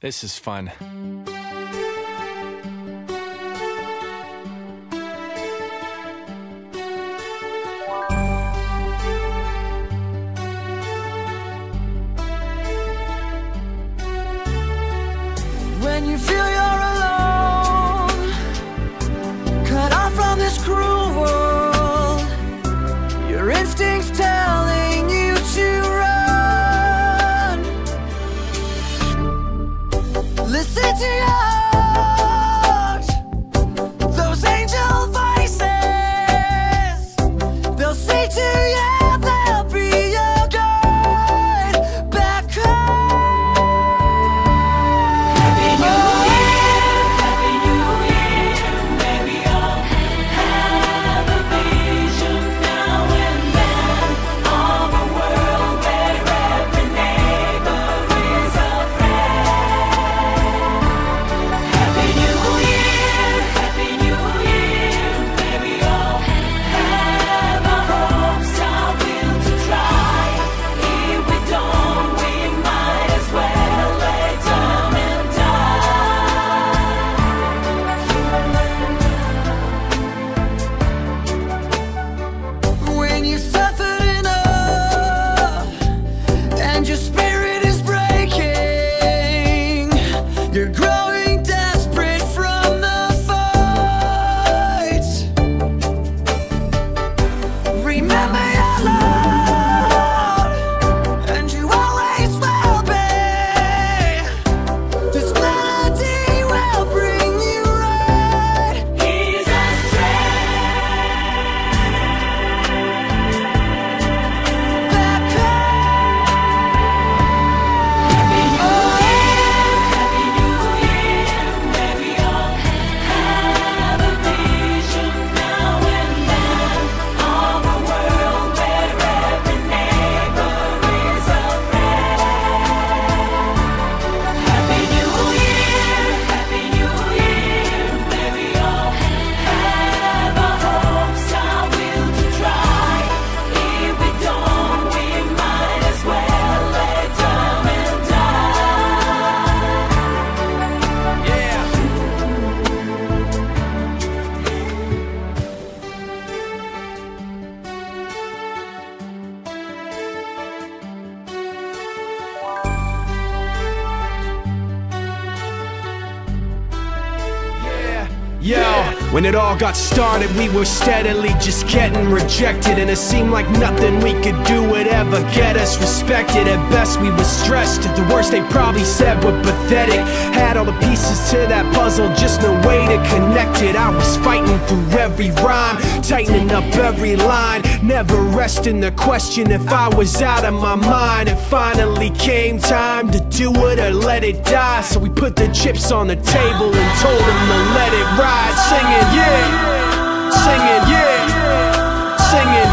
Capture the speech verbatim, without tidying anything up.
This is fun. When you feel your Yo, when it all got started, we were steadily just getting rejected, and it seemed like nothing we could do would ever get us respected. At best we were stressed, at the worst they probably said we're pathetic. Had all the pieces to that puzzle, just no way to connect it. I was fighting through every rhyme, tightening up every line, never resting the question if I was out of my mind. It finally came time to do it or let it die, so we put the chips on the table and told them to let it ride. Singing, yeah, singing, yeah, singing.